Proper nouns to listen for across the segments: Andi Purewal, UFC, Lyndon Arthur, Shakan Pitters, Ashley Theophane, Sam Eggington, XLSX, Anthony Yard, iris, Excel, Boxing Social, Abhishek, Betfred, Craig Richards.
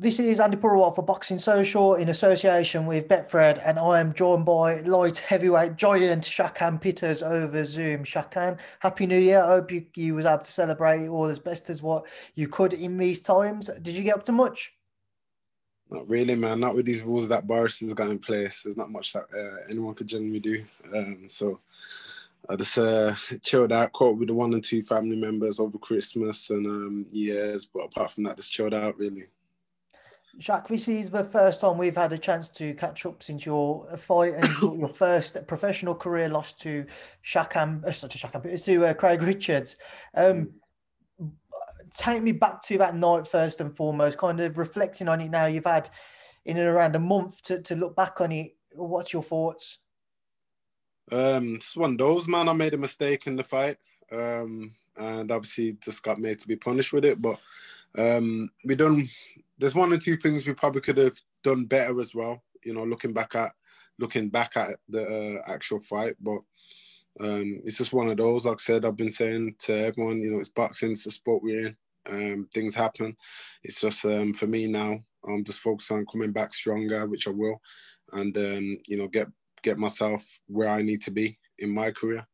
This is Andi Purewal for Boxing Social in association with Betfred, and I am joined by light heavyweight giant Shakan Pitters over Zoom. Shakan, Happy New Year. I hope you was able to celebrate it all as best as what you could in these times. Did you get up to much? Not really, man. Not with these rules that Boris has got in place. There's not much that anyone could generally do. So I just chilled out, caught with the 1 and 2 family members over Christmas and years. But apart from that, just chilled out, really. Shaq, this is the first time we've had a chance to catch up since your fight and your first professional career loss to Craig Richards. Take me back to that night first and foremost, kind of reflecting on it now. You've had in and around a month to look back on it. What's your thoughts? It's one of those, man. I made a mistake in the fight and obviously just got made to be punished with it. But there's 1 or 2 things we probably could have done better as well, you know, looking back at the actual fight. But it's just one of those, like I said, I've been saying to everyone, you know, it's boxing, it's the sport we're in. Things happen. It's just for me now, I'm just focused on coming back stronger, which I will, and, you know, get myself where I need to be in my career.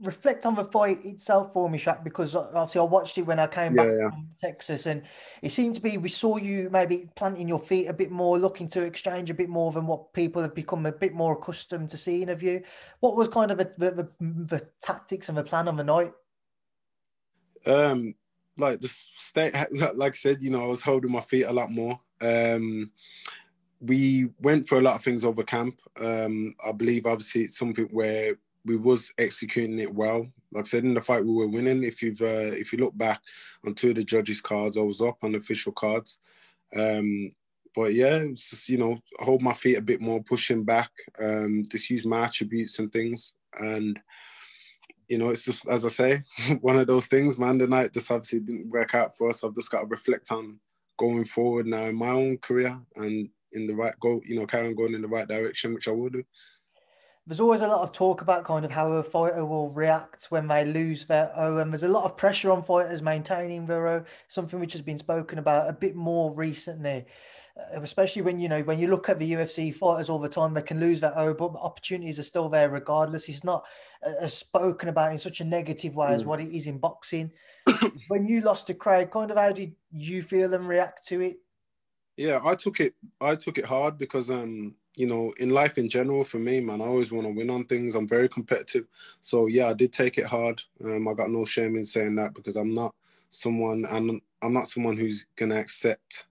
Reflect on the fight itself for me, Shaq, because obviously I watched it when I came back from Texas, and it seemed to be we saw you maybe planting your feet a bit more, looking to exchange a bit more than what people have become a bit more accustomed to seeing of you. What was kind of the tactics and the plan on the night? Like I said, you know, I was holding my feet a lot more. We went for a lot of things over camp. I believe obviously it's something where we was executing it well. Like I said, in the fight, we were winning. If you look back on 2 of the judges' cards, I was up on the official cards. But yeah, it was just, you know, hold my feet a bit more, pushing back, just use my attributes and things. And, you know, it's just, as I say, one of those things, man. The night just obviously didn't work out for us. I've just got to reflect on going forward now in my own career and in the right goal, you know, carrying going in the right direction, which I will do. There's always a lot of talk about kind of how a fighter will react when they lose their O, and there's a lot of pressure on fighters maintaining their O, something which has been spoken about a bit more recently, especially when, you know, when you look at the UFC fighters all the time, they can lose their O, but opportunities are still there regardless. It's not spoken about in such a negative way as what it is in boxing. When you lost to Craig, kind of how did you feel and react to it? Yeah, I took it hard because, you know, in life in general, for me, man, I always want to win on things. I'm very competitive. So, yeah, I did take it hard. I got no shame in saying that because I'm not someone who's going to accept,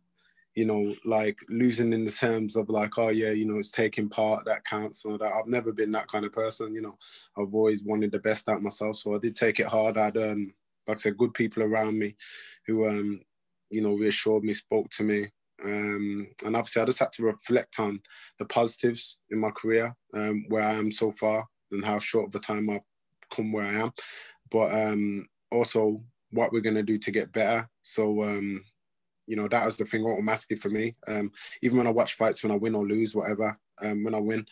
you know, like losing in the terms of like, oh, yeah, you know, it's taking part, that counts. Or that. I've never been that kind of person, you know. I've always wanted the best out of myself. So I did take it hard. I had, like I said, good people around me who, you know, reassured me, spoke to me. And obviously I just had to reflect on the positives in my career, where I am so far and how short of a time I've come where I am, but also what we're going to do to get better. So, you know, that was the thing automatically for me. Even when I watch fights, when I win or lose, whatever, when I win,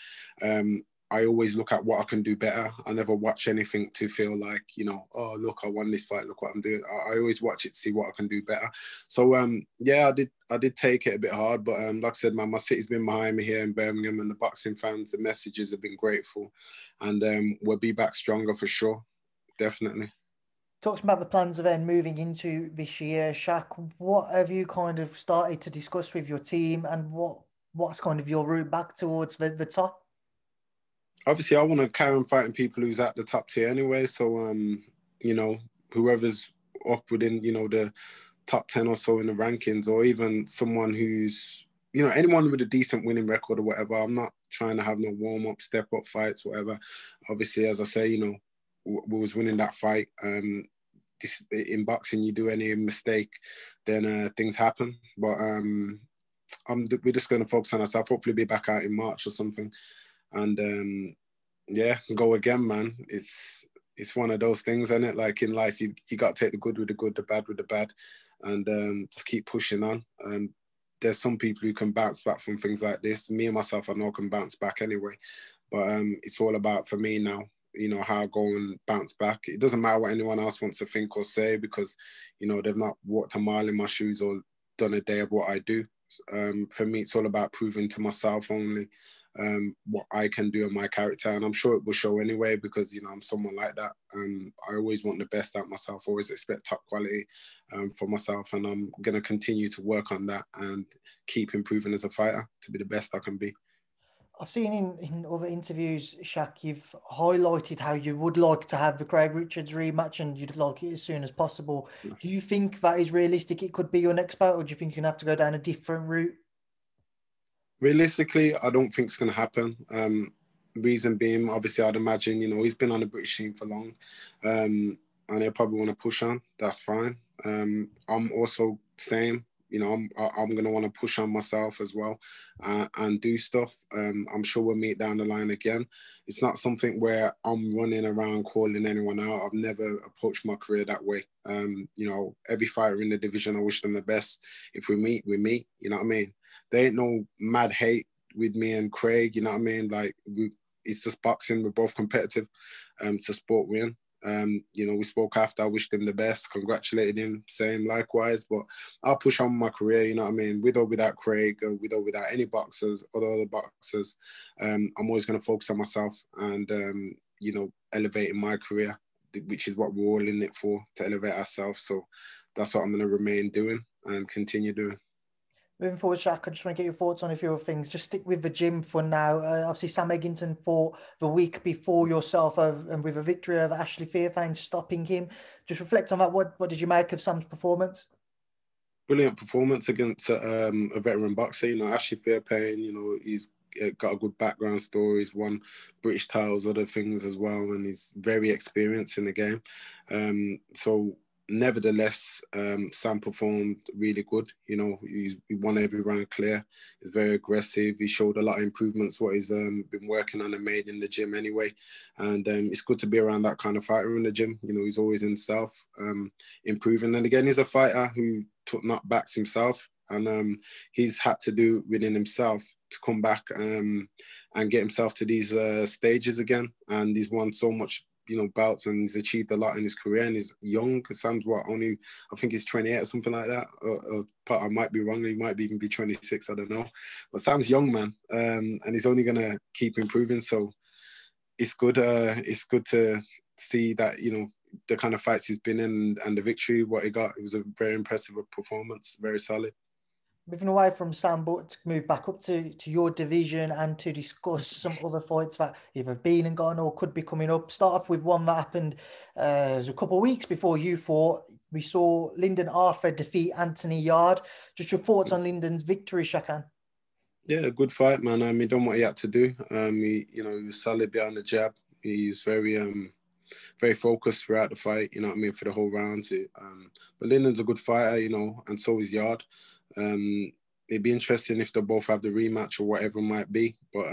I always look at what I can do better. I never watch anything to feel like, you know, oh, look, I won this fight, look what I'm doing. I always watch it to see what I can do better. So, yeah, I did take it a bit hard. But like I said, man, my city's been behind me here in Birmingham, and the boxing fans, the messages have been grateful. And we'll be back stronger for sure, definitely. Talks about the plans of then moving into this year. Shaq, what have you kind of started to discuss with your team, and what's kind of your route back towards the top? Obviously, I want to carry on fighting people who's at the top tier anyway. So, you know, whoever's up within, you know, the top 10 or so in the rankings, or even someone who's, you know, anyone with a decent winning record or whatever. I'm not trying to have no warm-up, step-up fights, whatever. Obviously, as I say, you know, we was winning that fight. In boxing, you do any mistake, then things happen. But we're just going to focus on ourselves. Hopefully be back out in March or something. And yeah, go again, man. It's one of those things, isn't it? Like in life, you got to take the good with the good, the bad with the bad, and just keep pushing on. And there's some people who can bounce back from things like this. Me and myself, I know, can bounce back anyway. But it's all about, for me now, you know, how I go and bounce back. It doesn't matter what anyone else wants to think or say, because, you know, they've not walked a mile in my shoes or done a day of what I do. For me, it's all about proving to myself only what I can do in my character, and I'm sure it will show anyway, because you know I'm someone like that. I always want the best out myself, always expect top quality for myself, and I'm gonna continue to work on that and keep improving as a fighter to be the best I can be. I've seen in other interviews, Shaq, you've highlighted how you would like to have the Craig Richards rematch and you'd like it as soon as possible. Yes. Do you think that is realistic? It could be your next bout, or do you think you're going to have to go down a different route? Realistically, I don't think it's going to happen. Reason being, obviously, I'd imagine, you know, he's been on the British team for long and he'll probably want to push on. That's fine. I'm also the same. You know, I'm going to want to push on myself as well and do stuff. I'm sure we'll meet down the line again. It's not something where I'm running around calling anyone out. I've never approached my career that way. You know, every fighter in the division, I wish them the best. If we meet, we meet. You know what I mean? There ain't no mad hate with me and Craig. You know what I mean? Like, it's just boxing. We're both competitive. It's a sport we're in. You know, we spoke after. I wished him the best, congratulated him, same likewise, but I'll push on my career, you know what I mean, with or without Craig, with or without any boxers, other boxers. I'm always going to focus on myself and, you know, elevating my career, which is what we're all in it for, to elevate ourselves. So that's what I'm going to remain doing and continue doing. Moving forward, Shaq, I just want to get your thoughts on a few things. Just stick with the gym for now. Obviously, Sam Eggington fought the week before yourself and with a victory over Ashley Theophane, stopping him. Just reflect on that. What did you make of Sam's performance? Brilliant performance against a veteran boxer. You know, Ashley Theophane, you know, he's got a good background story. He's won British titles, other things as well, and he's very experienced in the game. So, nevertheless, Sam performed really good. You know, he won every round clear. He's very aggressive. He showed a lot of improvements, what he's been working on and made in the gym anyway. And it's good to be around that kind of fighter in the gym. You know, he's always himself improving. And again, he's a fighter who took knockbacks himself. And he's had to do within himself to come back and get himself to these stages again. And he's won so much, you know, bouts, and he's achieved a lot in his career, and he's young. Because Sam's what, only, I think he's 28 or something like that, but I might be wrong, he might even be 26, I don't know, but Sam's young, man, and he's only gonna keep improving. So it's good to see that, you know, the kind of fights he's been in and the victory what he got. It was a very impressive performance, very solid. Moving away from Sam, but to move back up to your division and to discuss some other fights that either have been and gone or could be coming up. Start off with one that happened a couple of weeks before you fought. We saw Lyndon Arthur defeat Anthony Yard. Just your thoughts on Lyndon's victory, Shakan? Yeah, a good fight, man. He done what he had to do. You know, he was solid behind the jab. He was very focused throughout the fight, you know what I mean, for the whole round. But Lyndon's a good fighter, you know, and so is Yard. It'd be interesting if they both have the rematch or whatever it might be. But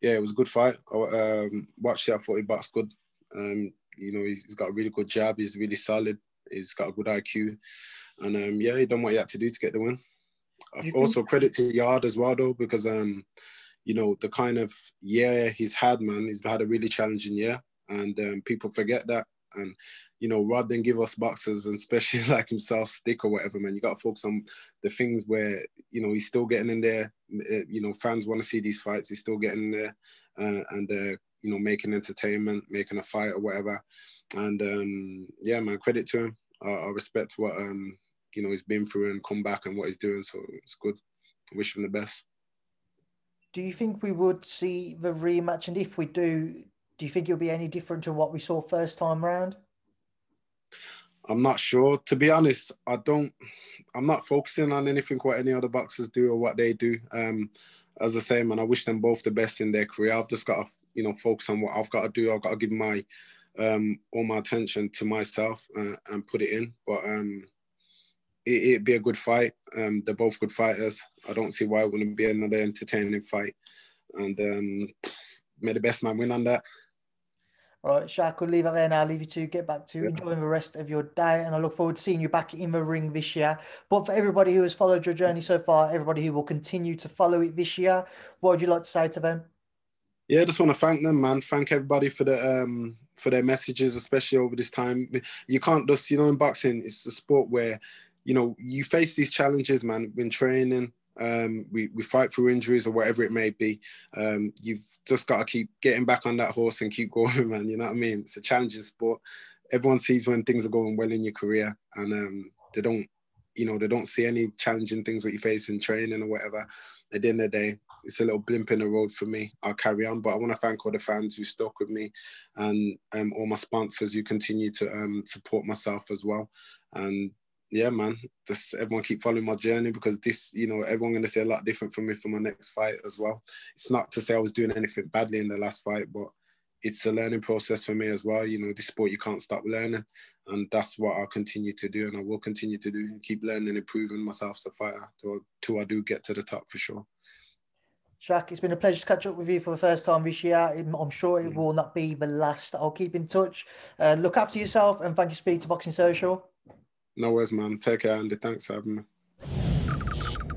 yeah, it was a good fight. Watched it, I thought he boxed good. You know, he's got a really good jab. He's really solid. He's got a good IQ. And yeah, he done what he had to do to get the win. Also, credit to Yard as well, though, because, you know, the kind of year he's had, man, he's had a really challenging year. And people forget that. And, you know, rather than give us boxers, and especially like himself, stick or whatever, man, you got to focus on the things where, you know, he's still getting in there. You know, fans want to see these fights. He's still getting in there you know, making entertainment, making a fight or whatever. And, yeah, man, credit to him. I respect what, you know, he's been through and come back and what he's doing. So it's good. I wish him the best. Do you think we would see the rematch? And if we do, do you think it'll be any different to what we saw first time round? I'm not sure. To be honest, I'm not focusing on anything what any other boxers do or what they do. As I say, man, I wish them both the best in their career. I've just got to, you know, focus on what I've got to do. I've got to give my all my attention to myself and put it in. But it'd be a good fight. They're both good fighters. I don't see why it wouldn't be another entertaining fight. And may the best man win on that. All right, Shaq, we'll leave it there now. I'll leave you to get back to enjoying the rest of your day, and I look forward to seeing you back in the ring this year. But for everybody who has followed your journey so far, everybody who will continue to follow it this year, what would you like to say to them? Yeah, I just want to thank them, man. Thank everybody for their messages, especially over this time. You can't just, you know, in boxing, it's a sport where you know, you face these challenges, man, when training. We fight through injuries or whatever it may be. You've just got to keep getting back on that horse and keep going, man. You know what I mean? It's a challenging sport. Everyone sees when things are going well in your career, and they don't see any challenging things that you face in training or whatever. At the end of the day, it's a little blimp in the road for me. I'll carry on, but I want to thank all the fans who stuck with me, and all my sponsors who continue to support myself as well. And yeah, man, just everyone keep following my journey, because this, you know, everyone going to see a lot different from me for my next fight as well. It's not to say I was doing anything badly in the last fight, but it's a learning process for me as well. You know, this sport, you can't stop learning, and that's what I'll continue to do, and I will continue to do, keep learning and improving myself as a fighter till I do get to the top for sure. Shak, it's been a pleasure to catch up with you for the first time this year. I'm sure it will not be the last. I'll keep in touch. Look after yourself, and thank you, Speed, to Boxing Social. No worries, man. Take care, Andy. Thanks for having me.